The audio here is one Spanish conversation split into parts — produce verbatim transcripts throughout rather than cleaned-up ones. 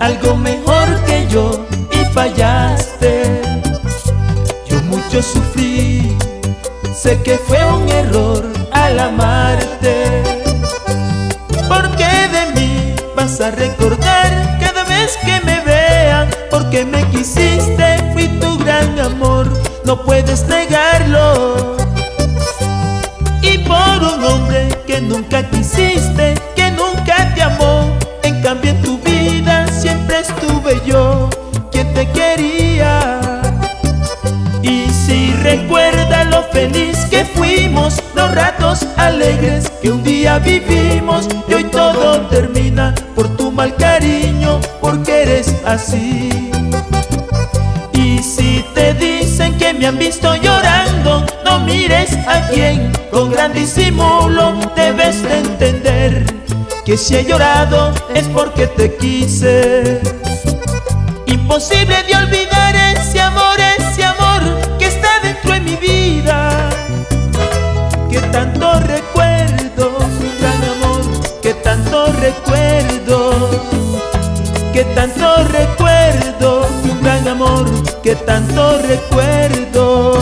algo mejor que yo y fallaste. Yo mucho sufrí, sé que fue un error al amarte. Porque de mí vas a recordar cada vez que me vean, porque me quisiste, fui tu gran amor, no puedes negarlo. Y por un hombre que nunca quisiste, que nunca te amó, en cambio en tu vida siempre estuve yo, quien te quería. Y si recuerda lo feliz que fuimos, los ratos alegres que un día vivimos, y hoy todo termina por tu mal cariño, porque eres así. Y si te dicen que me han visto llorando, no mires a quien, con gran disimulo debes de entender que si he llorado es porque te quise. Imposible de olvidar ese amor, ese amor que está dentro de mi vida, que tanto recuerdo, mi gran amor, que tanto recuerdo, que tanto recuerdo, mi gran amor, que tanto recuerdo.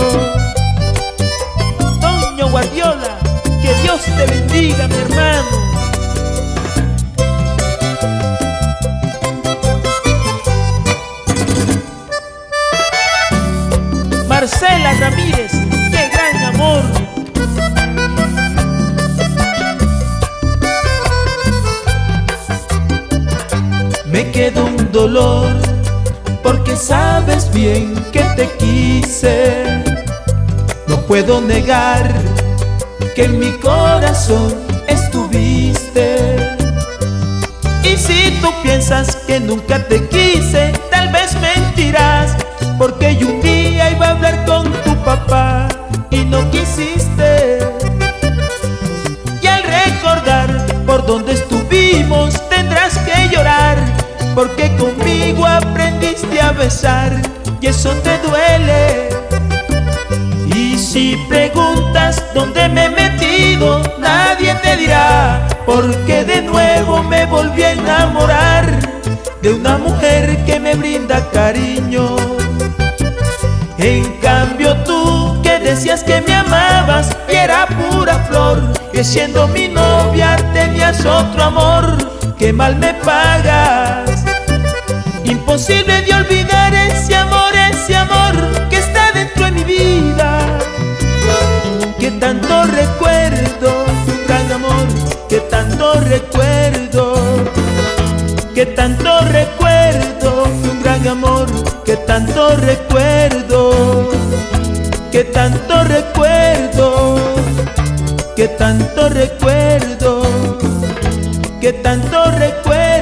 Toño Guardiola, que Dios te bendiga, mi hermano. Marcela Ramírez, qué gran amor. Me quedó un dolor, porque sabes bien que te quise. No puedo negar que en mi corazón estuviste. Y si tú piensas que nunca te quise, tal vez mentirás, porque yo un día iba a hablar con tu papá y no quisiste. Y al recordar por donde estuvimos tendrás que llorar, porque conmigo aprendiste a besar y eso te duele. Y si preguntas dónde me he metido, nadie te dirá, porque de nuevo me volví a enamorar de una mujer que me brinda cariño. En cambio tú, que decías que me amabas y era pura flor, que siendo mi novia tenías otro amor, que mal me pagas. Imposible de olvidar ese amor, ese amor que está dentro de mi vida, que tanto recuerdo, gran amor, que tanto recuerdo, que tanto recuerdo, un gran amor, que tanto recuerdo, que tanto recuerdo, que tanto recuerdo, que tanto recuerdo.